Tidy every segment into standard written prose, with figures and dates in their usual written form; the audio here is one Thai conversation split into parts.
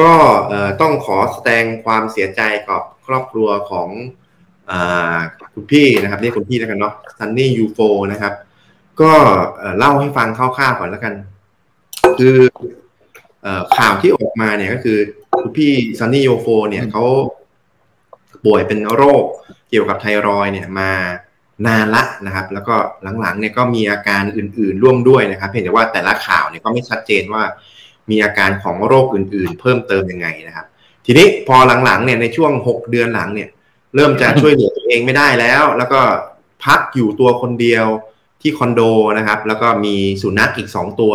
ก็ต้องขอแสดงความเสียใจกับครอบครัวของคุณพี่นะครับนี่คุณพี่แล้วกันเนาะซันนี่ยูโฟนะครับก็เล่าให้ฟังคร่าวๆก่อนแล้วกันคือข่าวที่ออกมาเนี่ยก็คือคุณพี่ซันนี่ยูโฟเนี่ยเขาป่วยเป็นโรคเกี่ยวกับไทรอยด์เนี่ยมานานละนะครับแล้วก็หลังๆเนี่ยก็มีอาการอื่นๆร่วมด้วยนะครับเพียงแต่ว่าแต่ละข่าวเนี่ยก็ไม่ชัดเจนว่ามีอาการของโรคอื่นๆเพิ่มเติมยังไงนะครับทีนี้พอหลังๆเนี่ยในช่วง6เดือนหลังเนี่ยเริ่มจะช่วยเหลือตัวเองไม่ได้แล้วแล้วก็พักอยู่ตัวคนเดียวที่คอนโดนะครับแล้วก็มีสุนัขอีก2ตัว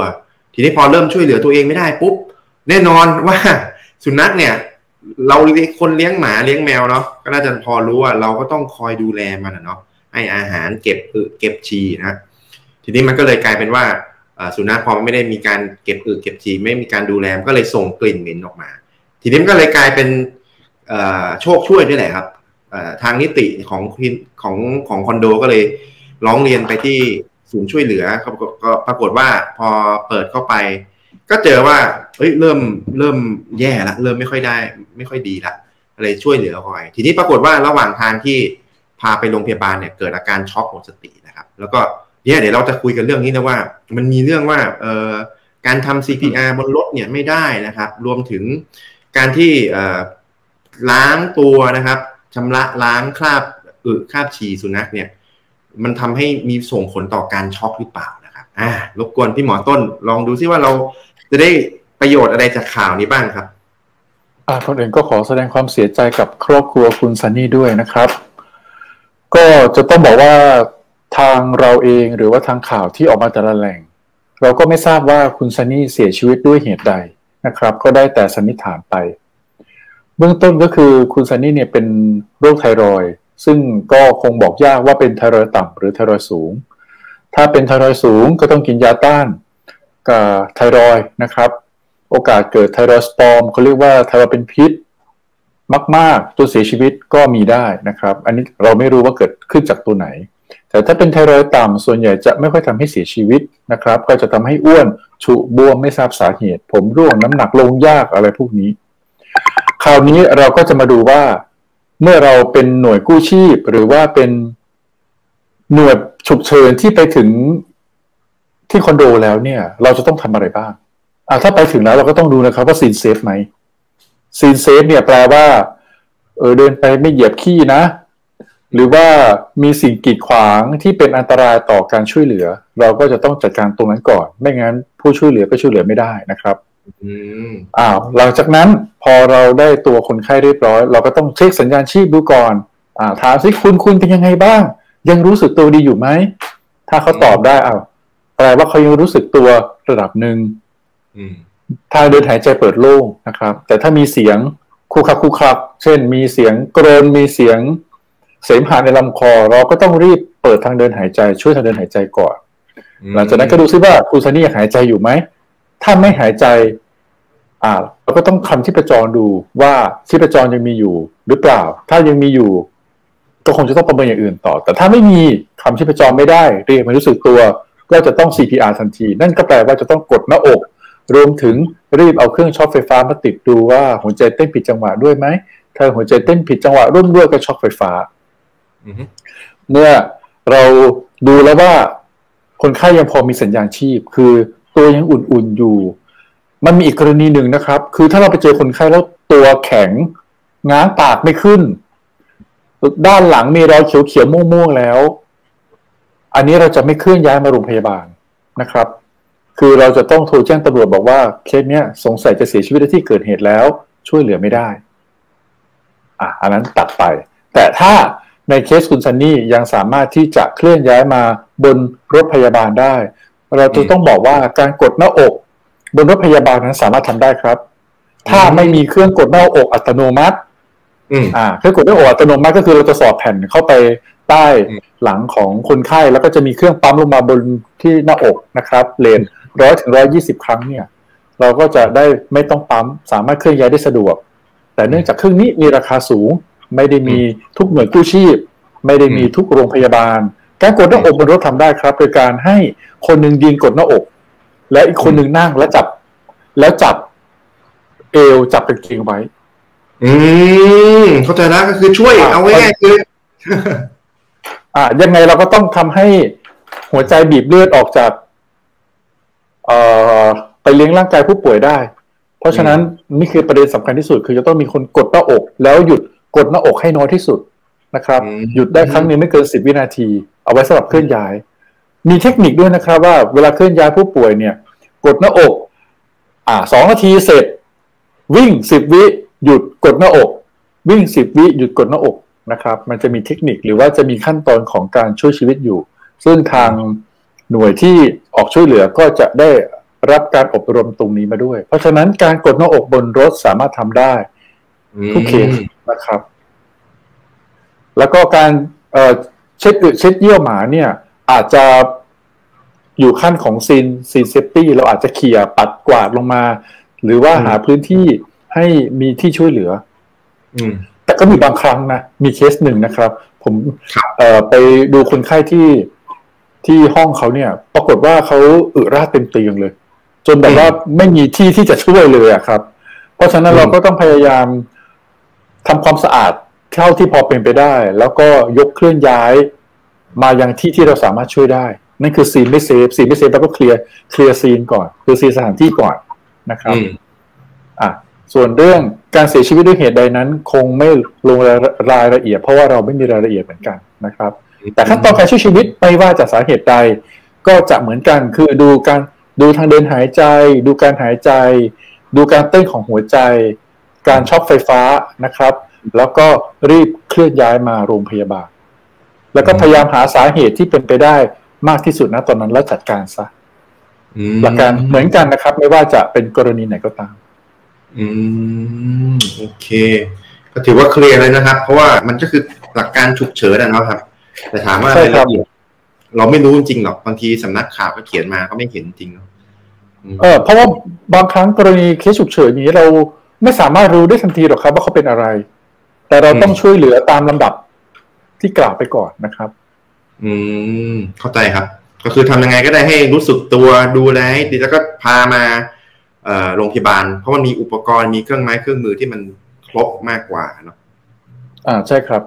ทีนี้พอเริ่มช่วยเหลือตัวเองไม่ได้ปุ๊บแน่นอนว่าสุนัขเนี่ยเราคนเลี้ยงหมาเลี้ยงแมวเนาะก็น่าจะพอรู้ว่าเราก็ต้องคอยดูแลมันเนาะให้อาหารเก็บฉี่นะทีนี้มันก็เลยกลายเป็นว่าสุนัขพอไม่ได้มีการเก็บฉี่ไม่มีการดูแลก็เลยส่งกลิ่นเหม็นออกมาทีนี้มันก็เลยกลายเป็นโชคช่วยด้วยแหละครับทางนิติของคอนโดก็เลยร้องเรียนไปที่ศูนย์ช่วยเหลือก็ปรากฏว่าพอเปิดเข้าไปก็เจอว่าเฮ้ยเริ่มแย่ละเริ่มไม่ค่อยดีละอะไรช่วยเหลือคอยทีนี้ปรากฏว่าระหว่างทางที่พาไปโรงพยาบาลเนี่ยเกิดอาการช็อกหมดสตินะครับแล้วก็เนี่ยเดี๋ยวเราจะคุยกันเรื่องนี้นะว่ามันมีเรื่องว่าการทำ CPR บนรถเนี่ยไม่ได้นะครับรวมถึงการที่ล้างตัวนะครับชำระล้างคราบฉี่สุนัขเนี่ยมันทำให้มีส่งผลต่อการช็อกหรือเปล่านะครับรบกวนพี่หมอต้นลองดูซิว่าเราจะได้ประโยชน์อะไรจากข่าวนี้บ้างครับคนอื่นก็ขอแสดงความเสียใจกับครอบครัวคุณซันนี่ด้วยนะครับก็จะต้องบอกว่าทางเราเองหรือว่าทางข่าวที่ออกมาแต่ละแหล่งเราก็ไม่ทราบว่าคุณซันนี่เสียชีวิตด้วยเหตุใดนะครับก็ได้แต่สันนิษฐานไปเบื้องต้นก็คือคุณซันนี่เนี่ยเป็นโรคไทรอยด์ซึ่งก็คงบอกยากว่าเป็นไทรอยด์ต่ำหรือไทรอยด์สูงถ้าเป็นไทรอยด์สูงก็ต้องกินยาต้านไทรอยด์นะครับโอกาสเกิดไทรอยด์ปลอมเขาเรียกว่าไทรอยด์เป็นพิษมากๆตัวเสียชีวิตก็มีได้นะครับอันนี้เราไม่รู้ว่าเกิดขึ้นจากตัวไหนแต่ถ้าเป็นไทรอยด์ต่ำส่วนใหญ่จะไม่ค่อยทำให้เสียชีวิตนะครับก็จะทำให้อ้วนฉุบวมไม่ทราบสาเหตุผมร่วงน้ำหนักลงยากอะไรพวกนี้คราวนี้เราก็จะมาดูว่าเมื่อเราเป็นหน่วยกู้ชีพหรือว่าเป็นหน่วยฉุกเฉินที่ไปถึงที่คอนโดแล้วเนี่ยเราจะต้องทำอะไรบ้างถ้าไปถึงแล้วเราก็ต้องดูนะครับว่าซีนเซฟไหมซีนเซฟเนี่ยแปลว่าเดินไปไม่เหยียบขี้นะหรือว่ามีสิ่งกีดขวางที่เป็นอันตรายต่อการช่วยเหลือเราก็จะต้องจัดการตรงนั้นก่อนไม่งั้นผู้ช่วยเหลือก็ช่วยเหลือไม่ได้นะครับหลังจากนั้นพอเราได้ตัวคนไข้เรียบร้อยเราก็ต้องเช็คสัญญาณชีพดูก่อนถามสิคุณเป็นยังไงบ้างยังรู้สึกตัวดีอยู่ไหมถ้าเขาตอบได้แปลว่าเขายังรู้สึกตัวระดับหนึ่งทางเดินหายใจเปิดโล่งนะครับแต่ถ้ามีเสียงคุกคับเช่นมีเสียงกรนมีเสียงเสมหะในลำคอเราก็ต้องรีบเปิดทางเดินหายใจช่วยทางเดินหายใจก่อนหลังจากนั้นก็ดูซิว่าคุณซันนี่หายใจอยู่ไหมถ้าไม่หายใจเราก็ต้องทำชีพจรดูว่าชีพจรยังมีอยู่หรือเปล่าถ้ายังมีอยู่ก็คงจะต้องประเมินอย่างอื่นต่อแต่ถ้าไม่มีทำชีพจรไม่ได้เรียกมารู้สึกตัวก็จะต้อง CPR ทันทีนั่นก็แปลว่าจะต้องกดหน้าอกรวมถึงรีบเอาเครื่องช็อตไฟฟ้ามาติดดูว่าหัวใจเต้นผิดจังหวะด้วยไหมถ้าหัวใจเต้นผิดจังหวะร่วมด้วยก็ช็อตไฟฟ้าเมื่อเราดูแล้วว่าคนไข้ยังพอมีสัญญาณชีพคือตัวยังอุ่นๆอยู่มันมีอีกกรณีหนึ่งนะครับคือถ้าเราไปเจอคนไข้แล้วตัวแข็งง้างปากไม่ขึ้นด้านหลังมีรอยเขียวๆม่วงๆแล้วอันนี้เราจะไม่เคลื่อนย้ายมาโรงพยาบาลนะครับคือเราจะต้องโทรแจ้งตำรวจบอกว่าเคสเนี้ยสงสัยจะเสียชีวิตในที่เกิดเหตุแล้วช่วยเหลือไม่ได้อันนั้นตัดไปแต่ถ้าในเคสคุณซันนี่ยังสามารถที่จะเคลื่อนย้ายมาบนรถพยาบาลได้เราจะต้องบอกว่าการกดหน้าอกบนรถพยาบาลนั้นสามารถทำได้ครับถ้าไม่มีเครื่องกดหน้าอกอัตโนมัติเครื่องกดหน้าอกอัตโนมัติก็คือเราจะสอดแผ่นเข้าไปใต้หลังของคนไข้แล้วก็จะมีเครื่องปั๊มลงมาบนที่หน้าอกนะครับเลน100 ถึง 120ครั้งเนี่ยเราก็จะได้ไม่ต้องปั๊มสามารถเคลื่อนย้ายได้สะดวกแต่เนื่องจากเครื่องนี้มีราคาสูงไม่ได้มีทุกหน่วยกู้ชีพไม่ได้มีทุกโรงพยาบาลการกดหน้าอกบนรถทำได้ครับโดยการให้คนหนึ่งยืนกดหน้าอกและอีกคนหนึ่งนั่งแล้วจับ เอวจับกางเกงไว้เข้าใจแล้วก็คือช่วยเอาง่ายๆคือยังไงเราก็ต้องทำให้หัวใจบีบเลือดออกจากไปเลี้ยงร่างกายผู้ป่วยได้เพราะฉะนั้นนี่คือประเด็นสำคัญที่สุดคือจะต้องมีคนกดหน้าอกแล้วหยุดกดหน้าอกให้น้อยที่สุดนะครับหยุดได้ครั้งนึงไม่เกิน10 วินาทีเอาไว้สำหรับเคลื่อนย้ายมีเทคนิคด้วยนะครับว่าเวลาเคลื่อนย้ายผู้ป่วยเนี่ยกดหน้าอก2 นาทีเสร็จวิ่ง10 วิหยุดกดหน้าอกวิ่ง10 วิหยุดกดหน้าอกนะครับมันจะมีเทคนิคหรือว่าจะมีขั้นตอนของการช่วยชีวิตอยู่ซึ่งทางหน่วยที่ออกช่วยเหลือก็จะได้รับการอบรมตรงนี้มาด้วยเพราะฉะนั้นการกดหน้าอกบนรถสามารถทำได้ทุกเคสนะครับแล้วก็การเช็ดอึเช็ดเยี่ยวหมาเนี่ยอาจจะอยู่ขั้นของซีนเซฟตี้เราอาจจะเขี่ยปัดกวาดลงมาหรือว่าหาพื้นที่ให้มีที่ช่วยเหลือแต่ก็มีบางครั้งนะมีเคสหนึ่งนะครับผมไปดูคนไข้ที่ห้องเขาเนี่ยปรากฏว่าเขาอึราดเต็มเตียงเลยจนแบบว่าไม่มีที่ที่จะช่วยเลยอะครับเพราะฉะนั้นเราก็ต้องพยายามทำความสะอาดเท่าที่พอเป็นไปได้แล้วก็ยกเคลื่อนย้ายมายังที่ที่เราสามารถช่วยได้นั่นคือซีนไม่เซฟแล้วก็เคลียร์ซีนก่อนคือซีนสถานที่ก่อนนะครับส่วนเรื่องการเสียชีวิตด้วยเหตุใดนั้นคงไม่ลงรายละเอียดเพราะว่าเราไม่มีรายละเอียดเหมือนกันนะครับแต่ขั้นตอนการช่วยชีวิตไม่ว่าจะสาเหตุใดก็จะเหมือนกันคือดูทางเดินหายใจดูการหายใจดูการเต้นของหัวใจการช็อคไฟฟ้านะครับแล้วก็รีบเคลื่อนย้ายมาโรงพยาบาลแล้วก็พยายามหาสาเหตุที่เป็นไปได้มากที่สุดนะตอนนั้นแล้วจัดการซะหลักการเหมือนกันนะครับไม่ว่าจะเป็นกรณีไหนก็ตามโอเคก็ถือว่าเคลียร์เลยนะครับเพราะว่ามันก็คือหลักการฉุกเฉินนะครับแต่ถามว่าอะไรละเอียดเราไม่รู้จริงหรอกบางทีสำนักข่าวก็เขียนมาก็ไม่เห็นจริงเพราะว่าบางครั้งกรณีเคสฉุกเฉินนี้เราไม่สามารถรู้ได้ทันทีหรอกครับว่าเขาเป็นอะไรแต่เราต้องช่วยเหลือตามลำดับที่กล่าวไปก่อนนะครับเข้าใจครับก็คือทำยังไงก็ได้ให้รู้สึกตัวดูแลให้ดีแล้วก็พามาโรงพยาบาลเพราะมันมีอุปกรณ์มีเครื่องไม้เครื่องมือที่มันครบมากกว่าเนาะใช่ครับ